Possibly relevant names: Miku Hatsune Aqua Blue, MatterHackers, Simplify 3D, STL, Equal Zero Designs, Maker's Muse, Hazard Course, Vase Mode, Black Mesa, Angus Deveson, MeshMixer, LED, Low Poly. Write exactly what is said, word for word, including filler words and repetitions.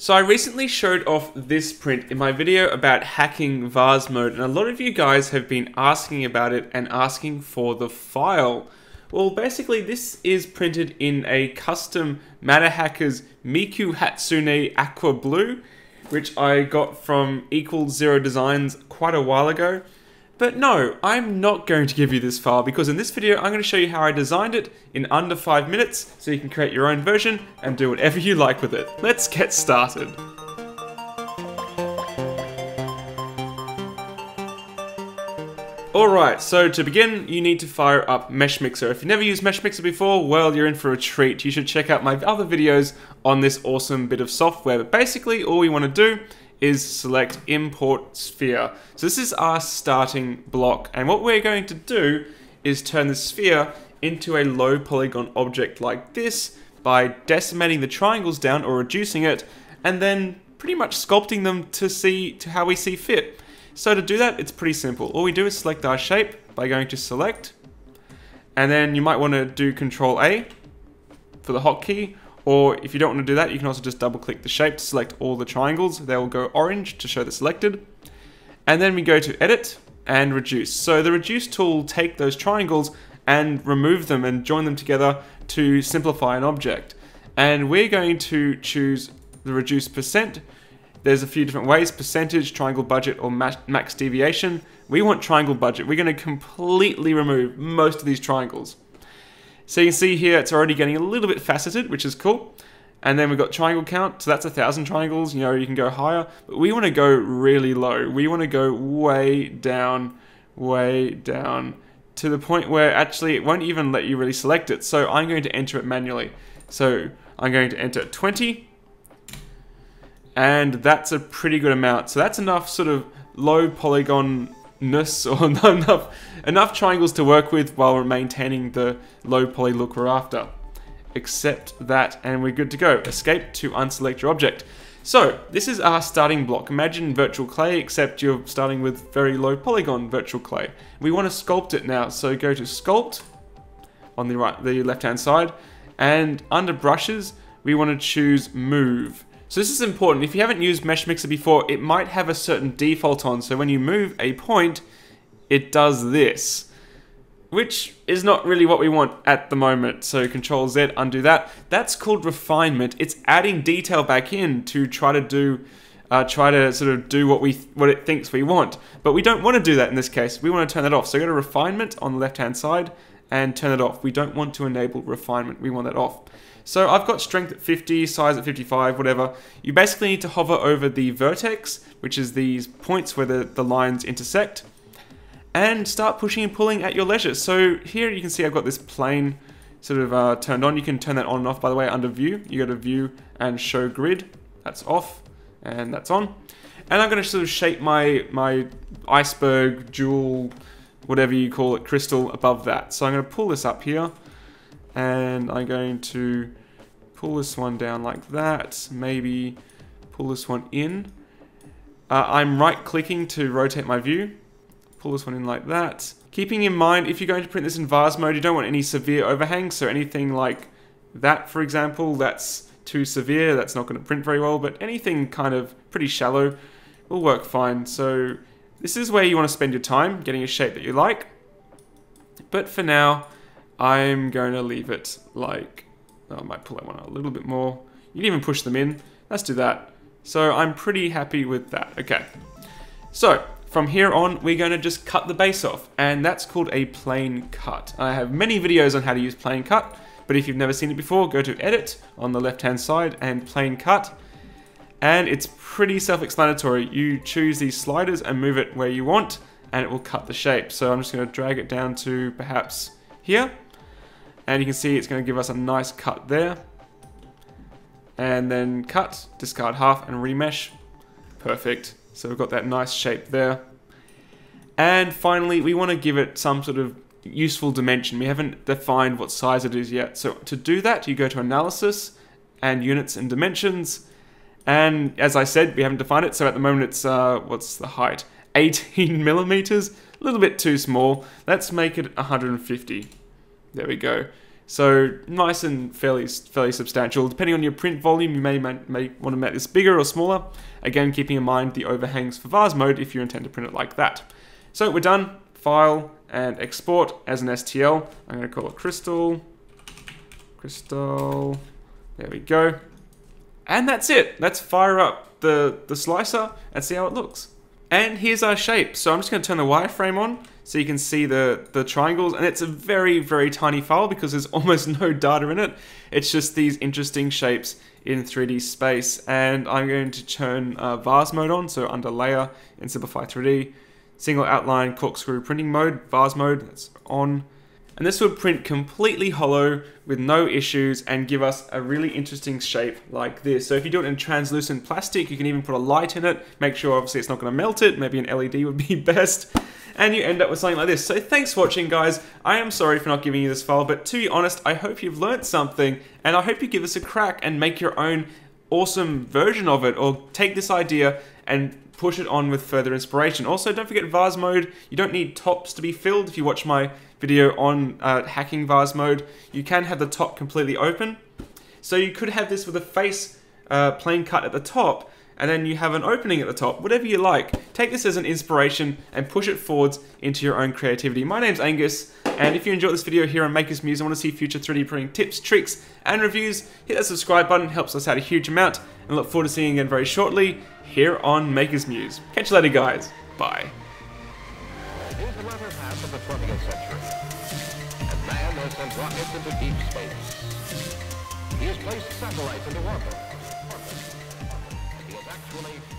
So I recently showed off this print in my video about hacking Vase Mode, and a lot of you guys have been asking about it and asking for the file. Well, basically this is printed in a custom MatterHackers Miku Hatsune Aqua Blue, which I got from Equal Zero Designs quite a while ago. But no, I'm not going to give you this file, because in this video I'm going to show you how I designed it in under five minutes, so you can create your own version and do whatever you like with it. Let's get started. Alright, so to begin, you need to fire up MeshMixer. If you've never used MeshMixer before, well, you're in for a treat. You should check out my other videos on this awesome bit of software. But basically, all we want to do is select import sphere. So this is our starting block, and what we're going to do is turn the sphere into a low polygon object like this by decimating the triangles down or reducing it, and then pretty much sculpting them to see to how we see fit. So to do that, it's pretty simple. All we do is select our shape by going to select, and then you might want to do control A for the hotkey. Or if you don't want to do that, you can also just double click the shape to select all the triangles. They will go orange to show the selected. And then we go to edit and reduce. So the reduce tool takes those triangles and remove them and join them together to simplify an object. And we're going to choose the reduce percent. There's a few different ways: percentage, triangle budget, or max deviation. We want triangle budget. We're going to completely remove most of these triangles. So you can see here it's already getting a little bit faceted, which is cool. And then we've got triangle count, so that's a thousand triangles. You know, you can go higher, but we want to go really low. We want to go way down, way down, to the point where actually it won't even let you really select it. So I'm going to enter it manually. So I'm going to enter twenty, and that's a pretty good amount. So that's enough sort of low polygon ness or enough enough triangles to work with while maintaining the low poly look we're after. Accept that, and we're good to go. Escape to unselect your object. So this is our starting block. Imagine virtual clay, except you're starting with very low polygon virtual clay. We want to sculpt it now, so go to sculpt on the right, the left hand side, and under brushes we want to choose move. So this is important. If you haven't used MeshMixer before, it might have a certain default on, so when you move a point, it does this, which is not really what we want at the moment. So control Z, undo that. That's called refinement. It's adding detail back in to try to do, uh, try to sort of do what we what it thinks we want. But we don't want to do that in this case. We want to turn that off. So go to refinement on the left-hand side and turn it off. We don't want to enable refinement. We want that off. So I've got strength at fifty, size at fifty-five, whatever. You basically need to hover over the vertex, which is these points where the, the lines intersect, and start pushing and pulling at your leisure. So here you can see I've got this plane sort of uh, turned on. You can turn that on and off, by the way, under view. You go to view and show grid. That's off, and that's on. And I'm gonna sort of shape my, my iceberg, jewel, whatever you call it, crystal above that. So I'm gonna pull this up here, and I'm going to pull this one down like that, maybe pull this one in. Uh, I'm right-clicking to rotate my view, pull this one in like that. Keeping in mind, if you're going to print this in Vase Mode, you don't want any severe overhang, so anything like that, for example, that's too severe, that's not going to print very well, but anything kind of pretty shallow will work fine. So this is where you want to spend your time, getting a shape that you like, but for now, I'm going to leave it like, oh, I might pull that one out a little bit more. You can even push them in. Let's do that. So I'm pretty happy with that. Okay. So from here on, we're going to just cut the base off, and that's called a plane cut. I have many videos on how to use plane cut, but if you've never seen it before, go to edit on the left-hand side and plane cut. And it's pretty self-explanatory. You choose these sliders and move it where you want, and it will cut the shape. So I'm just going to drag it down to perhaps here. And you can see it's going to give us a nice cut there. And then cut, discard half, and remesh. Perfect. So we've got that nice shape there. And finally, we want to give it some sort of useful dimension. We haven't defined what size it is yet. So to do that, you go to Analysis and Units and Dimensions. And as I said, we haven't defined it. So at the moment, it's, uh, what's the height? eighteen millimeters. A little bit too small. Let's make it one hundred fifty. There we go. So nice and fairly fairly substantial. Depending on your print volume, you may, may, may want to make this bigger or smaller. Again, keeping in mind the overhangs for Vase Mode if you intend to print it like that. So we're done. File and export as an S T L. I'm going to call it crystal. Crystal. There we go. And that's it. Let's fire up the, the slicer and see how it looks. And here's our shape. So I'm just going to turn the wireframe on so you can see the, the triangles. And it's a very, very tiny file because there's almost no data in it. It's just these interesting shapes in three D space. And I'm going to turn uh, Vase Mode on. So under Layer in Simplify three D, Single Outline Corkscrew Printing Mode, Vase Mode, that's on. And this would print completely hollow with no issues and give us a really interesting shape like this. So if you do it in translucent plastic, you can even put a light in it. Make sure obviously it's not going to melt it. Maybe an L E D would be best. And you end up with something like this. So thanks for watching, guys. I am sorry for not giving you this file, but to be honest, I hope you've learned something, and I hope you give us a crack and make your own awesome version of it, or take this idea and push it on with further inspiration. Also, don't forget Vase Mode. You don't need tops to be filled. If you watch my video on uh, hacking Vase Mode, you can have the top completely open. So you could have this with a face uh, plain cut at the top, and then you have an opening at the top, whatever you like. Take this as an inspiration and push it forwards into your own creativity. My name's Angus, and if you enjoyed this video here on Maker's Muse and want to see future three D printing tips, tricks, and reviews, hit that subscribe button, helps us out a huge amount, and I look forward to seeing you again very shortly here on Maker's Muse. Catch you later, guys. Bye. Here's another half of the twentieth century. And man has sent rockets into deep space. He has placed satellites into orbit. He has actually...